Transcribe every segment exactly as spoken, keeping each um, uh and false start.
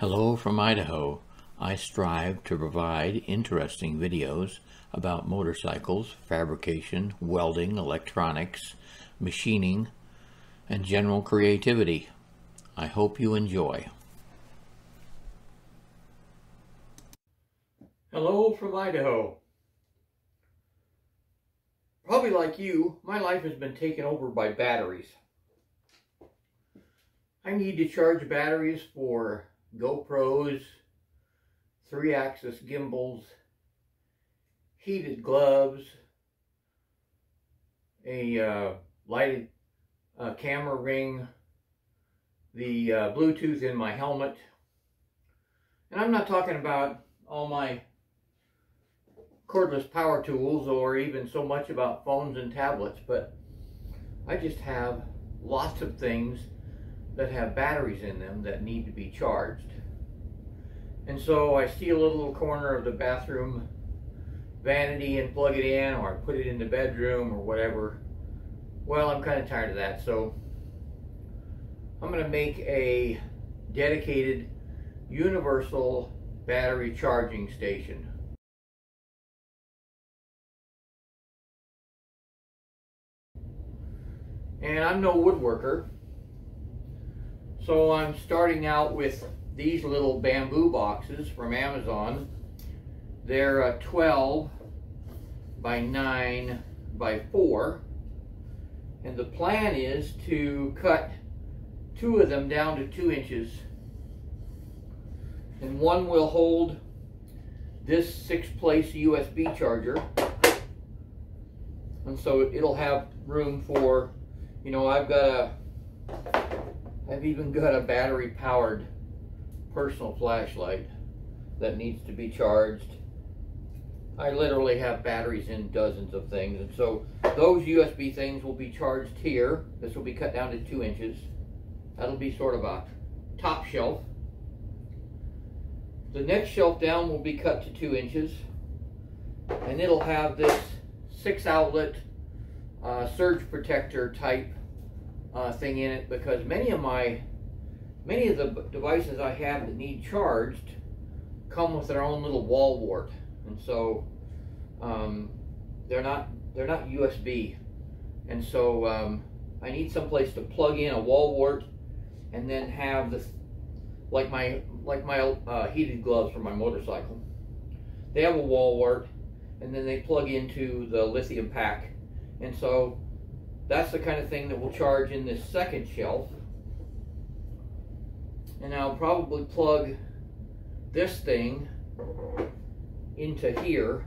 Hello from Idaho. I strive to provide interesting videos about motorcycles, fabrication, welding, electronics, machining, and general creativity. I hope you enjoy. Hello from Idaho. Probably like you, my life has been taken over by batteries. I need to charge batteries for GoPros, three-axis gimbals, heated gloves, a uh, lighted uh, camera ring, the uh, Bluetooth in my helmet. And I'm not talking about all my cordless power tools or even so much about phones and tablets, but I just have lots of things that have batteries in them that need to be charged. And so I steal a little corner of the bathroom vanity and plug it in, or I put it in the bedroom or whatever. Well, I'm kind of tired of that, so I'm going to make a dedicated universal battery charging station. And I'm no woodworker, so I'm starting out with these little bamboo boxes from Amazon. They're a twelve by nine by four, and the plan is to cut two of them down to two inches, and one will hold this six-place U S B charger, and so it'll have room for, you know, I've got a, I've even got a battery-powered personal flashlight that needs to be charged. I literally have batteries in dozens of things, and so those U S B things will be charged here. This will be cut down to two inches. That'll be sort of a top shelf. The next shelf down will be cut to two inches, and it'll have this six outlet uh, surge protector type uh, thing in it, because many of my Many of the devices I have that need charged come with their own little wall wart, and so um, they're not they're not U S B, and so um, I need some place to plug in a wall wart, and then have this like my like my uh, heated gloves for my motorcycle. They have a wall wart, and then they plug into the lithium pack, and so that's the kind of thing that will charge in this second shelf. And I'll probably plug this thing into here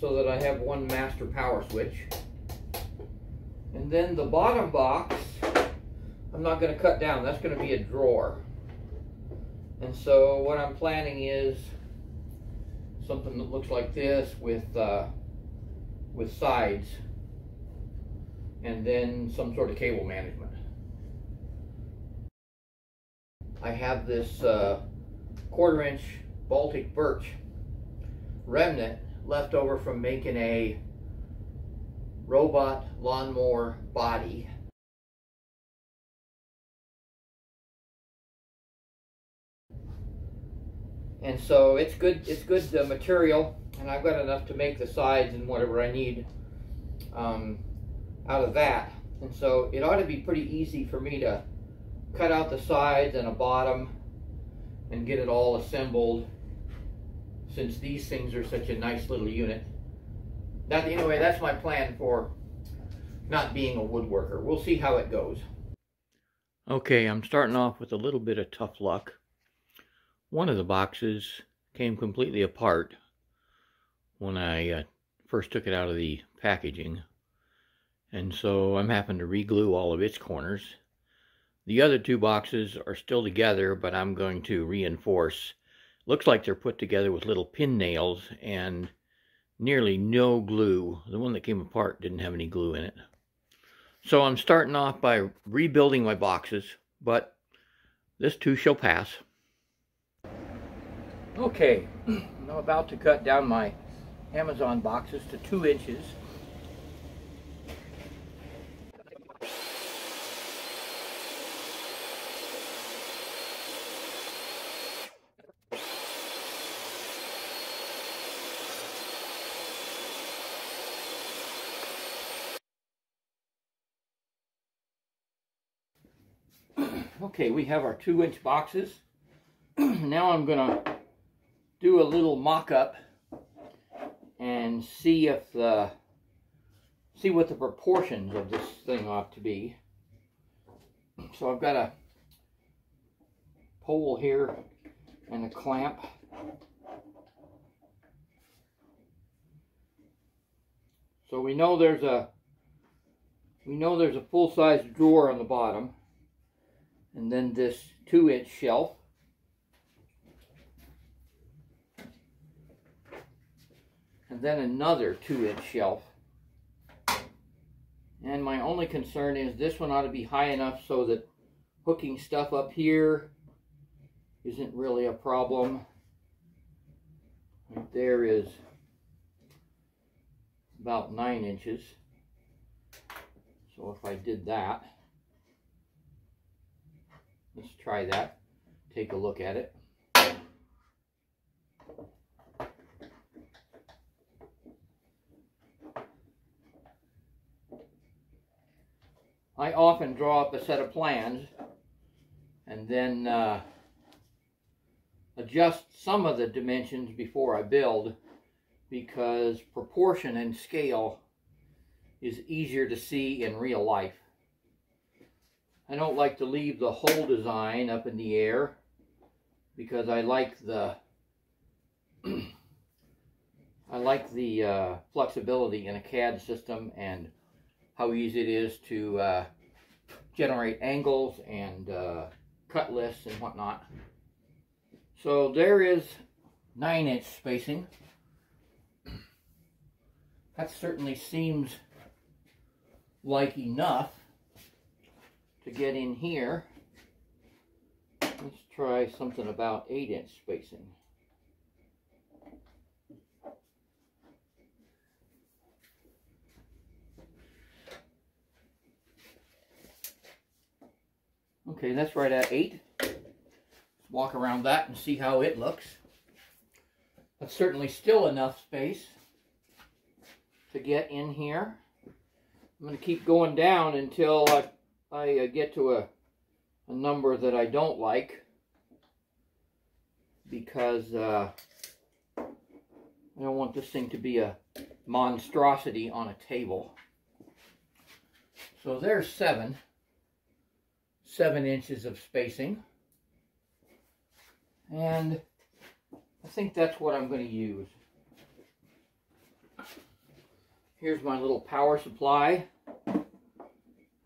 so that I have one master power switch. And then the bottom box, I'm not going to cut down. That's going to be a drawer. And so what I'm planning is something that looks like this with, uh, with sides, and then some sort of cable management. I have this uh, quarter inch Baltic birch remnant left over from making a robot lawnmower body. And so it's good, it's good uh, material, and I've got enough to make the sides and whatever I need um, out of that. And so it ought to be pretty easy for me to cut out the sides and a bottom and get it all assembled, since these things are such a nice little unit. That, anyway, that's my plan for not being a woodworker. We'll see how it goes. Okay, I'm starting off with a little bit of tough luck. One of the boxes came completely apart when I uh, first took it out of the packaging, and so I'm having to reglue all of its corners. The other two boxes are still together, but I'm going to reinforce. Looks like they're put together with little pin nails and nearly no glue. The one that came apart didn't have any glue in it. So I'm starting off by rebuilding my boxes, but this too shall pass. Okay, I'm about to cut down my Amazon boxes to two inches. Okay, we have our two inch boxes. Now I'm gonna do a little mock-up and see if the see what the proportions of this thing ought to be. So I've got a pole here and a clamp. So we know there's a we know there's a full-size drawer on the bottom, and then this two-inch shelf. And then another two-inch shelf. And my only concern is this one ought to be high enough so that hooking stuff up here isn't really a problem. Right there is about nine inches. So if I did that, let's try that, take a look at it. I often draw up a set of plans and then uh, adjust some of the dimensions before I build, because proportion and scale is easier to see in real life. I don't like to leave the whole design up in the air because I like the I like the uh, flexibility in a C A D system and how easy it is to uh, generate angles and uh, cut lists and whatnot. So there is nine inch spacing. That certainly seems like enough to get in here. Let's try something about eight inch spacing. Okay, that's right at eight. Let's walk around that and see how it looks. That's certainly still enough space to get in here. I'm going to keep going down until I I get to a, a number that I don't like, because uh, I don't want this thing to be a monstrosity on a table. So there's seven, seven inches of spacing, and I think that's what I'm going to use. Here's my little power supply.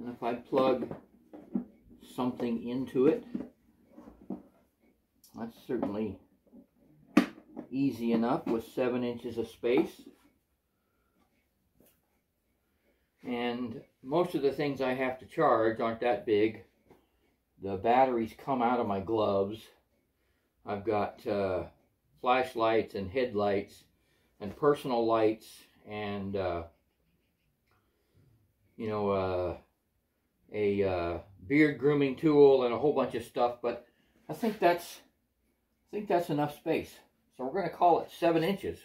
And if I plug something into it, that's certainly easy enough with seven inches of space. And most of the things I have to charge aren't that big. The batteries come out of my gloves. I've got uh, flashlights and headlights and personal lights and, uh, you know, uh, a uh, beard grooming tool and a whole bunch of stuff, but I think that's I think that's enough space. So we're going to call it seven inches.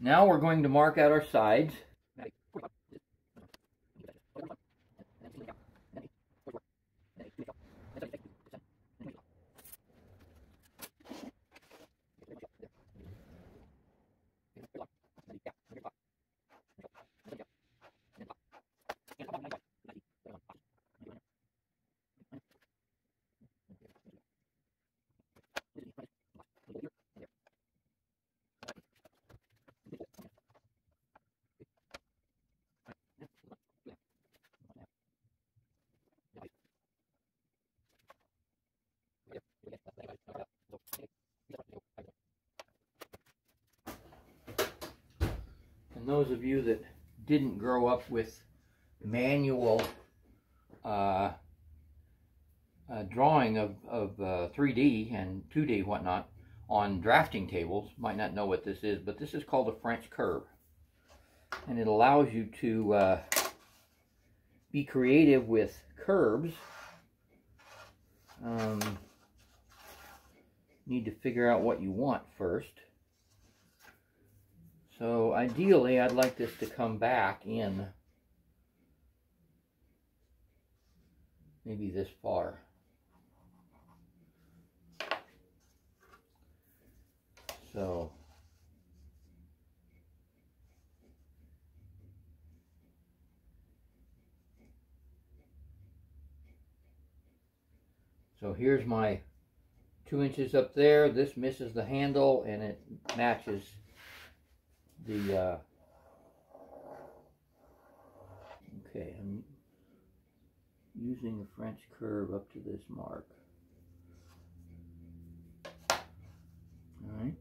Now we're going to mark out our sides. And those of you that didn't grow up with manual uh, uh, drawing of, of uh, three D and two D whatnot on drafting tables might not know what this is, but this is called a French curve. And it allows you to uh, be creative with curves. Um, need to figure out what you want first. So ideally, I'd like this to come back in maybe this far. So So here's my two inches up there. This misses the handle and it matches the, uh, okay, I'm using the French curve up to this mark. All right.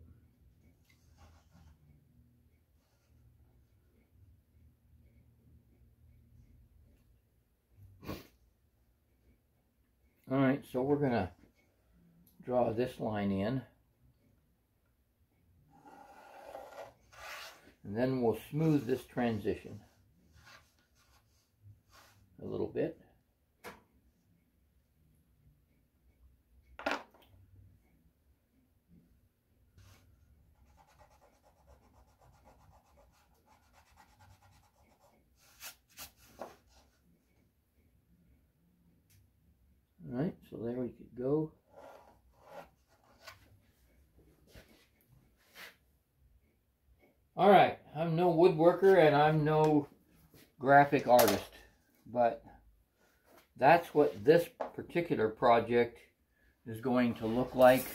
All right, so we're going to draw this line in. And then we'll smooth this transition a little bit. So there we could go. All right, I'm no woodworker and I'm no graphic artist, but that's what this particular project is going to look like.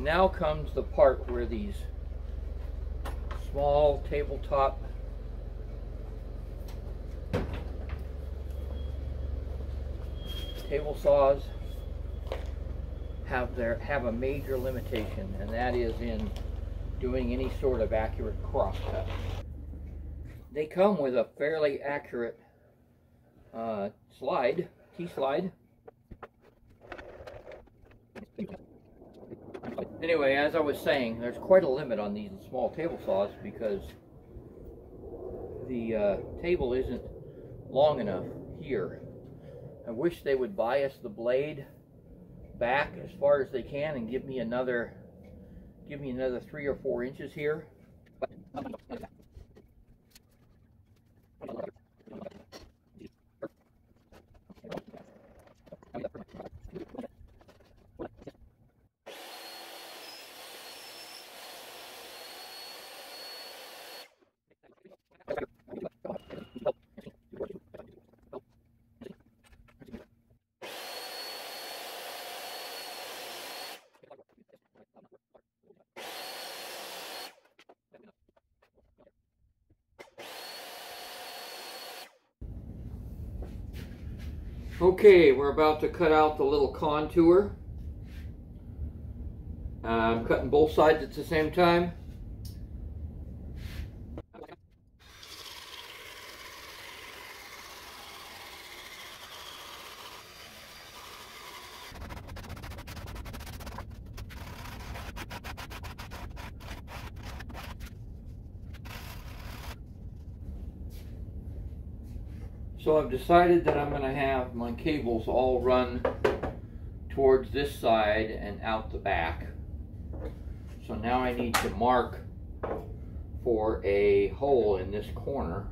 Now comes the part where these small tabletop table saws have their have a major limitation, and that is in doing any sort of accurate cross cut. They come with a fairly accurate uh, slide, T-slide. Anyway, as I was saying, there's quite a limit on these small table saws because the uh, table isn't long enough here. I wish they would bias the blade back as far as they can and give me another, give me another three or four inches here. Okay, we're about to cut out the little contour. Uh, I'm cutting both sides at the same time. So I've decided that I'm going to have my cables all run towards this side and out the back. So now I need to mark for a hole in this corner.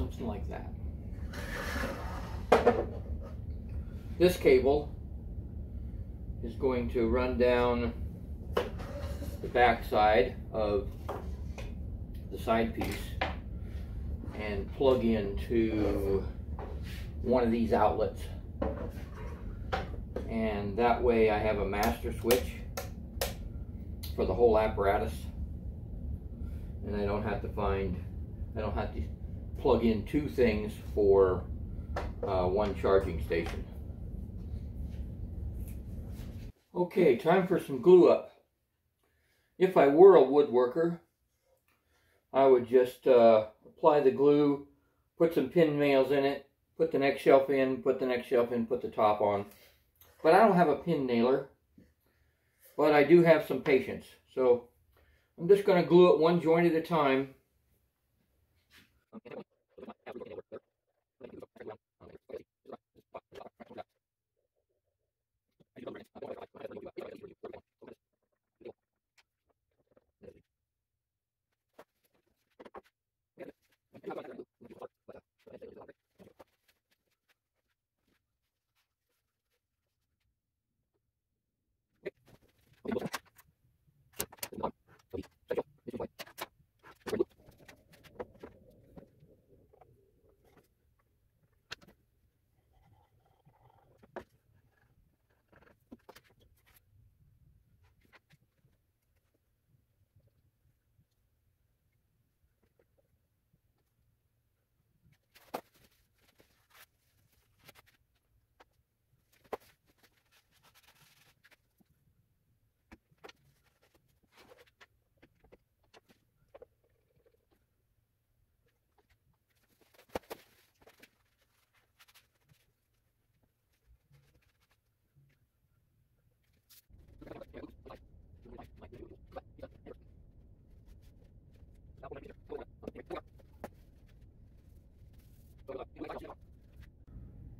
something like that. This cable is going to run down the back side of the side piece and plug into one of these outlets, and that way I have a master switch for the whole apparatus, and I don't have to find I don't have to plug in two things for uh, one charging station. Okay, time for some glue up. If I were a woodworker, I would just uh, apply the glue, put some pin nails in it, put the next shelf in, put the next shelf in, put the top on. But I don't have a pin nailer, but I do have some patience. So I'm just going to glue it one joint at a time.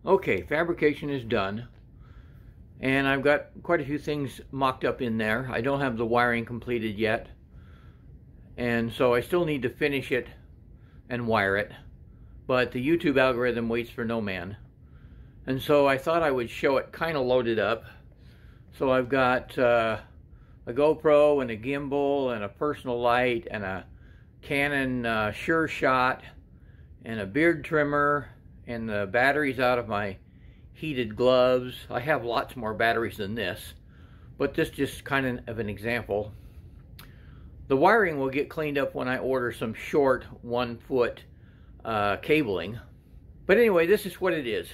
Okay, fabrication is done, and I've got quite a few things mocked up in there. I don't have the wiring completed yet, and so I still need to finish it and wire it, but the YouTube algorithm waits for no man, and so I thought I would show it kind of loaded up. So I've got uh, a GoPro and a gimbal and a personal light and a Canon uh, Sure Shot and a beard trimmer and the batteries out of my heated gloves. I have lots more batteries than this, but this just kind of an example. The wiring will get cleaned up when I order some short one foot uh, cabling. But anyway, this is what it is.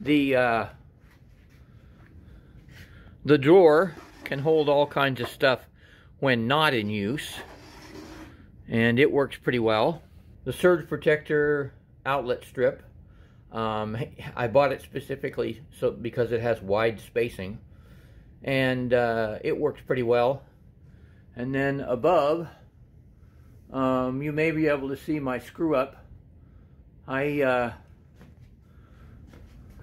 The, uh, the drawer can hold all kinds of stuff when not in use, and it works pretty well. The surge protector outlet strip, um, I bought it specifically so because it has wide spacing, and uh, it works pretty well. And then above, um, you may be able to see my screw up. I uh,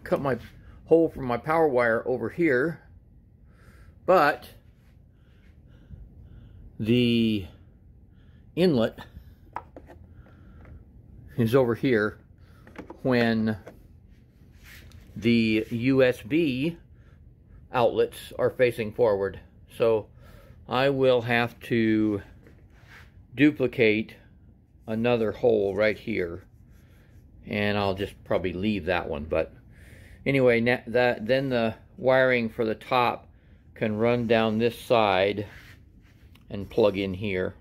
cut my hole from my power wire over here, but the inlet is over here when the U S B outlets are facing forward. So I will have to duplicate another hole right here, and I'll just probably leave that one. But anyway, that, then the wiring for the top can run down this side and plug in here.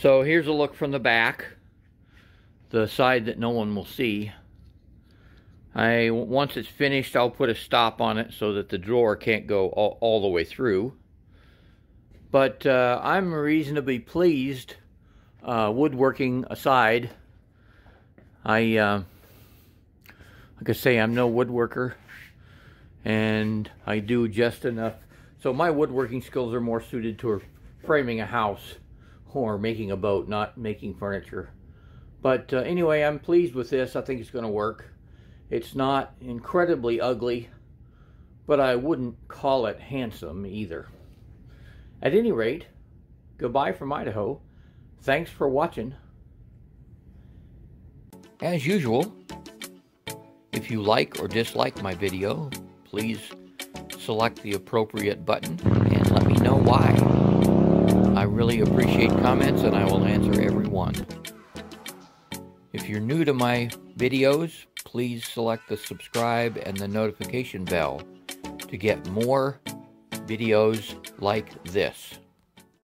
So here's a look from the back, the side that no one will see. I once it's finished, I'll put a stop on it so that the drawer can't go all, all the way through. But uh, I'm reasonably pleased, uh, woodworking aside. I, uh, like I say, I'm no woodworker, and I do just enough. So my woodworking skills are more suited to framing a house or making a boat, not making furniture. But uh, anyway, I'm pleased with this. I think it's going to work. It's not incredibly ugly, but I wouldn't call it handsome either. At any rate, goodbye from Idaho. Thanks for watching, As usual, if you like or dislike my video, please select the appropriate button and let me know why. I really appreciate comments and I will answer every one. If you're new to my videos, please select the subscribe and the notification bell to get more videos like this.